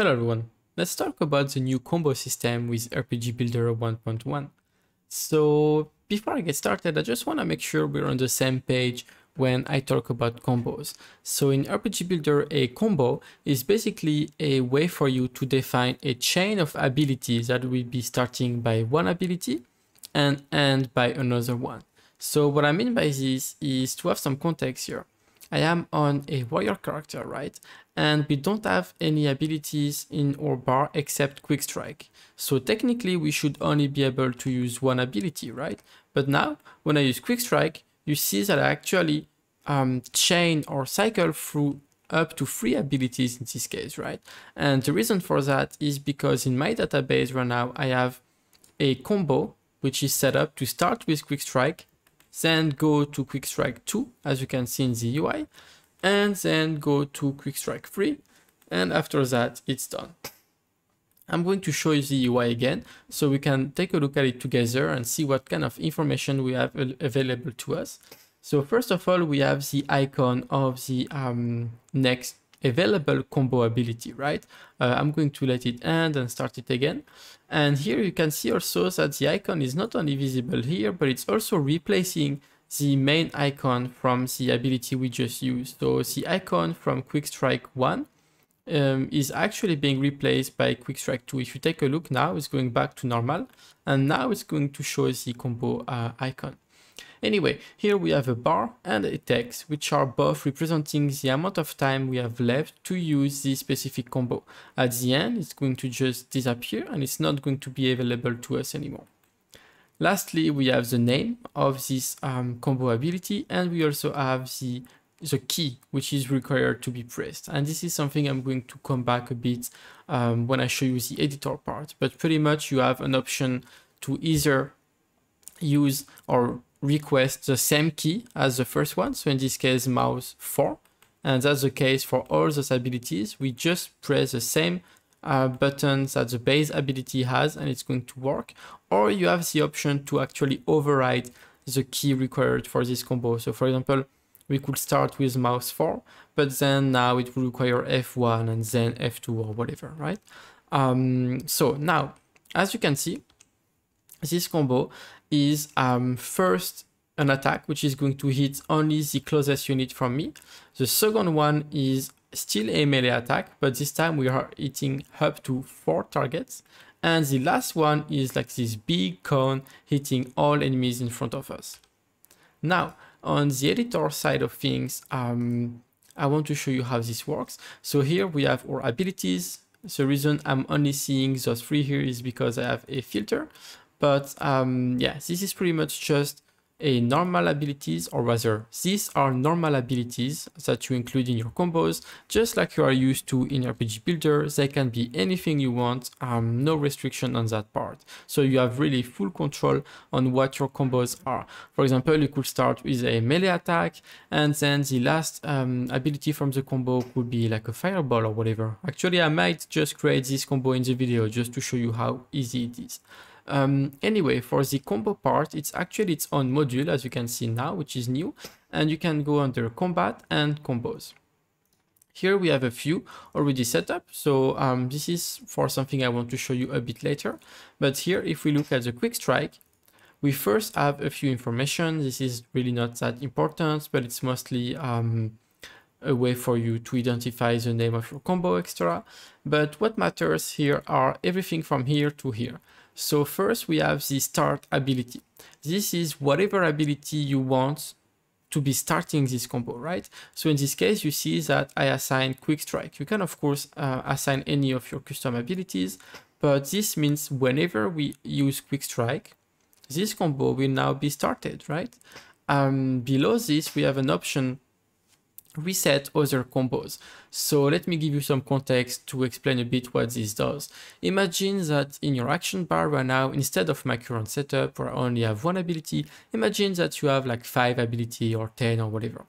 Hello everyone, let's talk about the new combo system with RPG Builder 1.1. So before I get started, I just want to make sure we're on the same page when I talk about combos. So in RPG Builder, a combo is basically a way for you to define a chain of abilities that will be starting by one ability and end by another one. So what I mean by this is to have some context here. I am on a warrior character, right? And we don't have any abilities in our bar except Quick Strike. So technically we should only be able to use one ability, right? But now when I use Quick Strike, you see that I actually chain or cycle through up to 3 abilities in this case, right? And the reason for that is because in my database right now, I have a combo which is set up to start with Quick Strike, then go to Quick Strike 2, as you can see in the UI, and then go to Quick Strike 3, and after that, it's done. I'm going to show you the UI again, so we can take a look at it together and see what kind of information we have available to us. So first of all, we have the icon of the next available combo ability, right? I'm going to let it end and start it again. And here you can see also that the icon is not only visible here, but it's also replacing the main icon from the ability we just used. So the icon from Quick Strike 1 is actually being replaced by Quick Strike 2. If you take a look now, it's going back to normal, and now it's going to show the combo icon. Anyway, here we have a bar and a text, which are both representing the amount of time we have left to use this specific combo. At the end, it's going to just disappear and it's not going to be available to us anymore. Lastly, we have the name of this combo ability, and we also have the key which is required to be pressed. And this is something I'm going to come back a bit when I show you the editor part. But pretty much you have an option to either use or request the same key as the first one, so in this case mouse 4, and that's the case for all those abilities. We just press the same button that the base ability has and it's going to work, or you have the option to actually override the key required for this combo. So for example, we could start with mouse 4, but then now it will require F1 and then F2 or whatever, right? So now, as you can see, this combo is first an attack, which is going to hit only the closest unit from me. The second one is still a melee attack, but this time we are hitting up to 4 targets. And the last one is like this big cone hitting all enemies in front of us. Now, on the editor side of things, I want to show you how this works. So here we have our abilities. The reason I'm only seeing those 3 here is because I have a filter. But yeah, this is pretty much just a normal abilities, or rather, these are normal abilities that you include in your combos, just like you are used to in RPG Builder. They can be anything you want, no restriction on that part. So you have really full control on what your combos are. For example, you could start with a melee attack, and then the last ability from the combo could be like a fireball or whatever. Actually, I might just create this combo in the video just to show you how easy it is. Anyway, for the combo part, it's actually its own module, as you can see now, which is new, and you can go under Combat and Combos. Here we have a few already set up, so this is for something I want to show you a bit later. But here, if we look at the Quick Strike, we first have a few information. This is really not that important, but it's mostly a way for you to identify the name of your combo, etc. But what matters here are everything from here to here. So first we have the start ability. This is whatever ability you want to be starting this combo, right? So in this case, you see that I assign Quick Strike. You can of course assign any of your custom abilities, but this means whenever we use Quick Strike, this combo will now be started, right? Below this, we have an option reset other combos. So let me give you some context to explain a bit what this does. Imagine that in your action bar right now, instead of my current setup where I only have one ability, imagine that you have like 5 ability or 10 or whatever.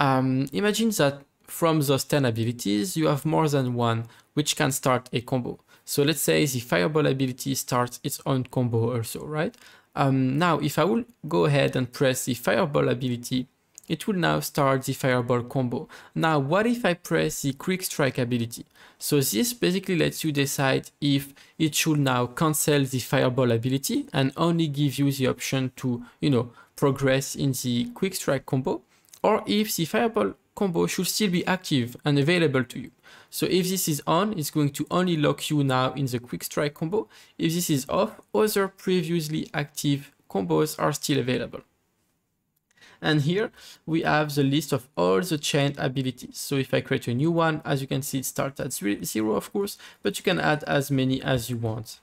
Imagine that from those 10 abilities, you have more than one which can start a combo. So let's say the fireball ability starts its own combo also, right? Now, if I will go ahead and press the fireball ability It will now start the fireball combo. Now what if I press the quick strike ability? So this basically lets you decide if it should now cancel the fireball ability and only give you the option to, progress in the quick strike combo, or if the fireball combo should still be active and available to you. So if this is on, it's going to only lock you now in the quick strike combo. If this is off, other previously active combos are still available. And here we have the list of all the chained abilities. So if I create a new one, as you can see, it starts at 0, of course, but you can add as many as you want.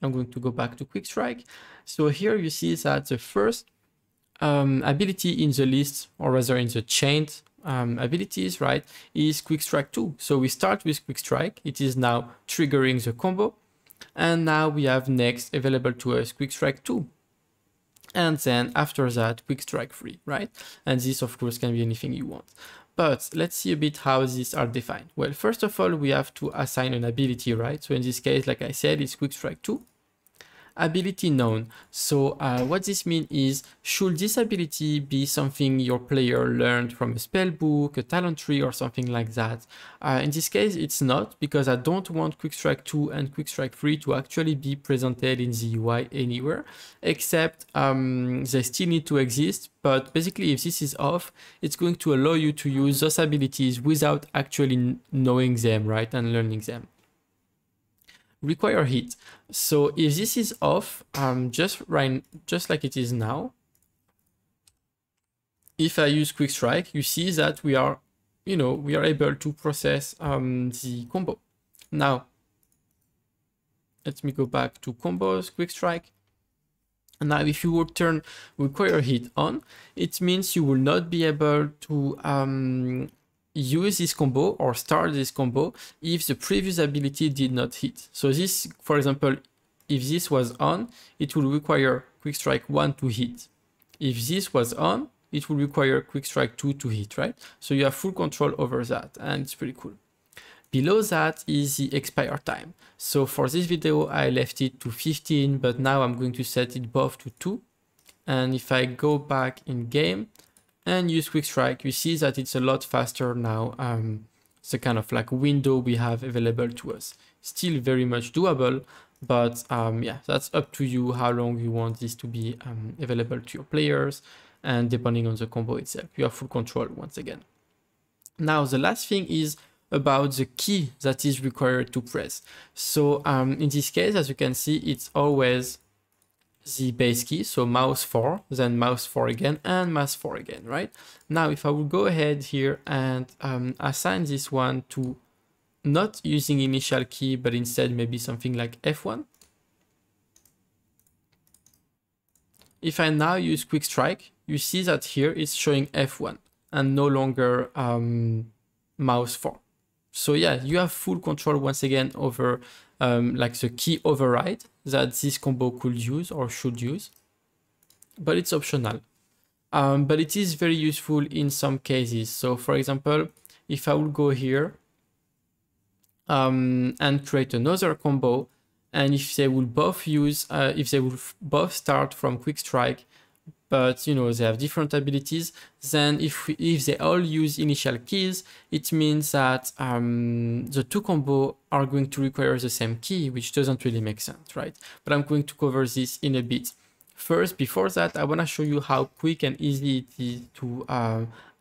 I'm going to go back to Quick Strike. So here you see that the first ability in the list, or rather in the chained abilities, right, is Quick Strike 2. So we start with Quick Strike. It is now triggering the combo. And now we have next available to us Quick Strike 2. And then after that, Quick Strike 3, right? And this, of course, can be anything you want. But let's see a bit how these are defined. Well, first of all, we have to assign an ability, right? So in this case, like I said, it's Quick Strike 2. Ability known. So what this means is, should this ability be something your player learned from a spell book, a talent tree, or something like that? In this case, it's not, because I don't want Quick Strike 2 and Quick Strike 3 to actually be presented in the UI anywhere, except they still need to exist. But basically, if this is off, it's going to allow you to use those abilities without actually knowing them, right, and learning them. Require hit. So if this is off, just like it is now, if I use Quick Strike, you see that we are, we are able to process the combo. Now, let me go back to combos, Quick Strike. Now, if you would turn require hit on, it means you will not be able to use this combo or start this combo if the previous ability did not hit. So this, for example, if this was on, it will require Quick Strike 1 to hit. If this was on, it will require Quick Strike 2 to hit, right? So you have full control over that, and it's pretty cool. Below that is the expire time. So for this video, I left it to 15, but now I'm going to set it both to 2. And if I go back in game and use Quick Strike, you see that it's a lot faster now. It's a kind of like window we have available to us. Still very much doable, but yeah, that's up to you how long you want this to be available to your players, and depending on the combo itself, you have full control once again. Now, the last thing is about the key that is required to press. So in this case, as you can see, it's always the base key, so mouse 4, then mouse 4 again, and mouse 4 again, right? Now, if I will go ahead here and assign this one to not using initial key, but instead maybe something like F1. If I now use Quick Strike, you see that here it's showing F1 and no longer mouse 4. So yeah, you have full control once again over like the key override that this combo could use or should use, but it's optional. But it is very useful in some cases. So for example, if I will go here and create another combo, and if they will both use, if they will both start from Quick Strike, but they have different abilities, then if they all use initial keys, it means that the two combos are going to require the same key, which doesn't really make sense, right? But I'm going to cover this in a bit. First, before that, I want to show you how quick and easy it is to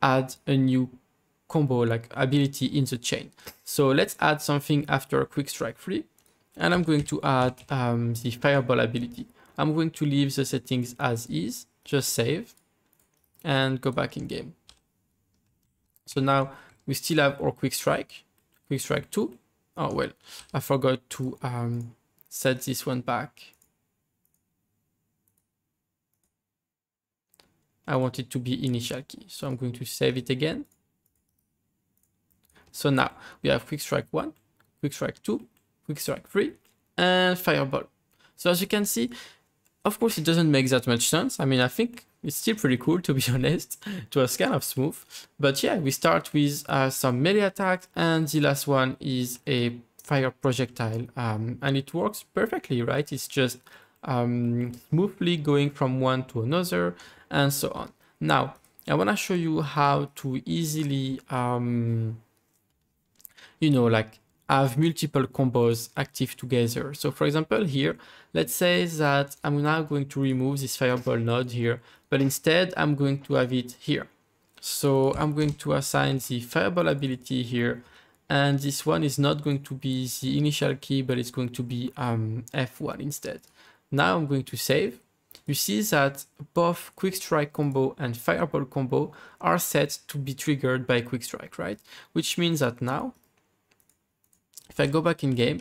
add a new combo, like ability, in the chain. So let's add something after Quick Strike 3, and I'm going to add the fireball ability. I'm going to leave the settings as is. Just save and go back in game. So now we still have our Quick Strike, Quick Strike 2. Oh, well, I forgot to set this one back. I want it to be initial key, so I'm going to save it again. So now we have Quick Strike 1, Quick Strike 2, Quick Strike 3, and Fireball. So as you can see, of course, it doesn't make that much sense. I mean, I think it's still pretty cool, to be honest. It was kind of smooth. But yeah, we start with some melee attacks, and the last one is a fire projectile. And it works perfectly, right? It's just smoothly going from one to another, and so on. Now, I want to show you how to easily, you know, like have multiple combos active together. So for example, here, let's say that I'm now going to remove this fireball node here, but instead I'm going to have it here. So I'm going to assign the fireball ability here. And this one is not going to be the initial key, but it's going to be F1 instead. Now I'm going to save. You see that both Quick Strike combo and Fireball combo are set to be triggered by Quick Strike, right? Which means that now, if I go back in game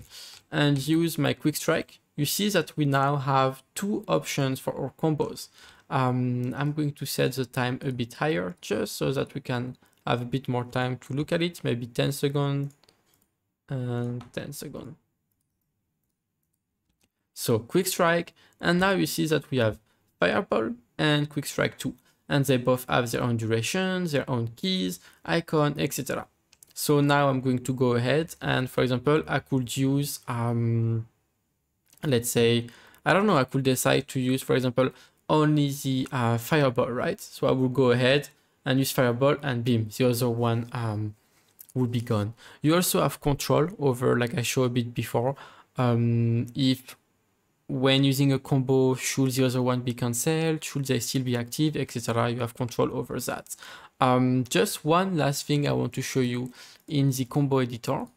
and use my Quick Strike, you see that we now have two options for our combos. I'm going to set the time a bit higher just so that we can have a bit more time to look at it, maybe 10 seconds and 10 seconds. So Quick Strike, and now you see that we have Fireball and Quick Strike 2, and they both have their own duration, their own keys, icon, etc. So now I'm going to go ahead and, for example, I could use, let's say, I don't know, I could decide to use, for example, only the Fireball, right? So I will go ahead and use Fireball, and beam, the other one will be gone. You also have control over, like I showed a bit before, if when using a combo, should the other one be cancelled, should they still be active, etc. You have control over that. Just one last thing I want to show you in the combo editor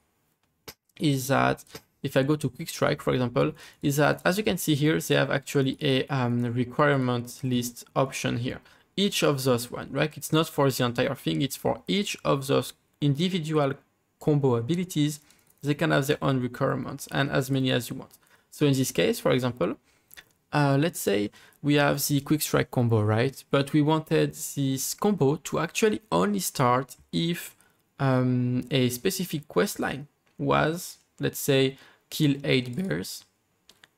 is that if I go to Quick Strike, for example, is that as you can see here, they have actually a requirement list option here. Each of those one, right? It's not for the entire thing, it's for each of those individual combo abilities. They can have their own requirements and as many as you want. So in this case, for example, let's say we have the Quick Strike combo, right? But we wanted this combo to actually only start if a specific quest line was, let's say, kill 8 bears.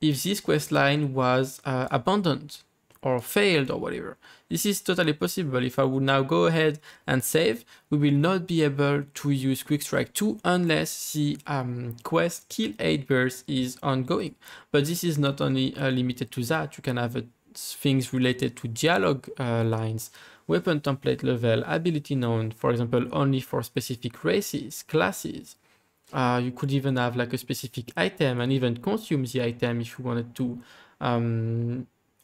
If this quest line was abandoned or failed or whatever. This is totally possible. If I would now go ahead and save, we will not be able to use Quick Strike 2 unless the quest kill 8 bears is ongoing. But this is not only limited to that. You can have things related to dialogue lines, weapon template level, ability known, for example, only for specific races, classes. You could even have like a specific item and even consume the item if you wanted to.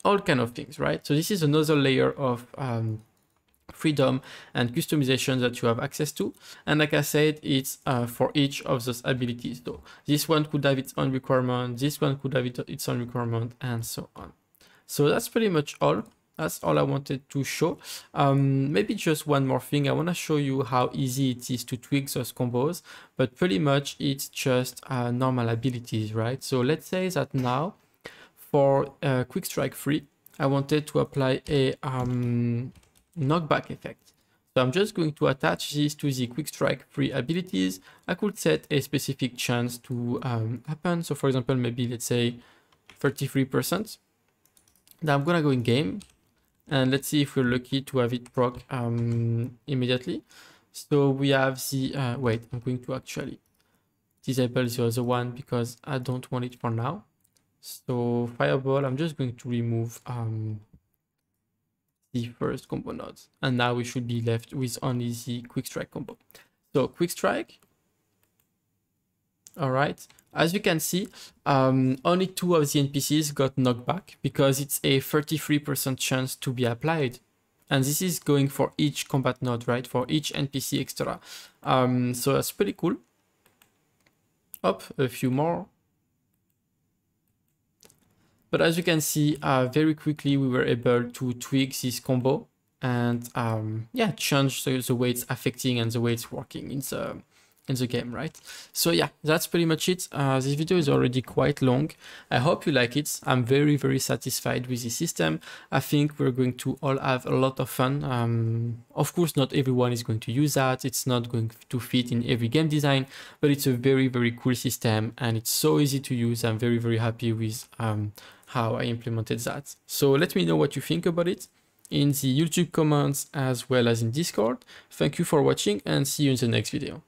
All kind of things, right? So this is another layer of freedom and customization that you have access to. And like I said, it's for each of those abilities though. This one could have its own requirement, this one could have its own requirement, and so on. So that's pretty much all. That's all I wanted to show. Maybe just one more thing. I want to show you how easy it is to tweak those combos, but pretty much it's just normal abilities, right? So let's say that now, for Quick Strike 3, I wanted to apply a knockback effect. So I'm just going to attach this to the Quick Strike 3 abilities. I could set a specific chance to happen. So for example, maybe let's say 33%. Now I'm gonna go in game and let's see if we're lucky to have it proc immediately. So we have the, wait, I'm going to actually disable the other one because I don't want it for now. So Fireball, I'm just going to remove the first combo nodes, and now we should be left with only the Quick Strike combo. So Quick Strike, all right, as you can see, only 2 of the NPCs got knocked back because it's a 33% chance to be applied. And this is going for each combat node, right? For each NPC, etc. So that's pretty cool. Up a few more. But as you can see, very quickly we were able to tweak this combo and yeah, change the way it's affecting and the way it's working in the game, right? So yeah, that's pretty much it. This video is already quite long. I hope you like it. I'm very, very satisfied with this system. I think we're going to all have a lot of fun. Of course, not everyone is going to use that. It's not going to fit in every game design, but it's a very, very cool system and it's so easy to use. I'm very, very happy with how I implemented that. So let me know what you think about it in the YouTube comments as well as in Discord. Thank you for watching and see you in the next video.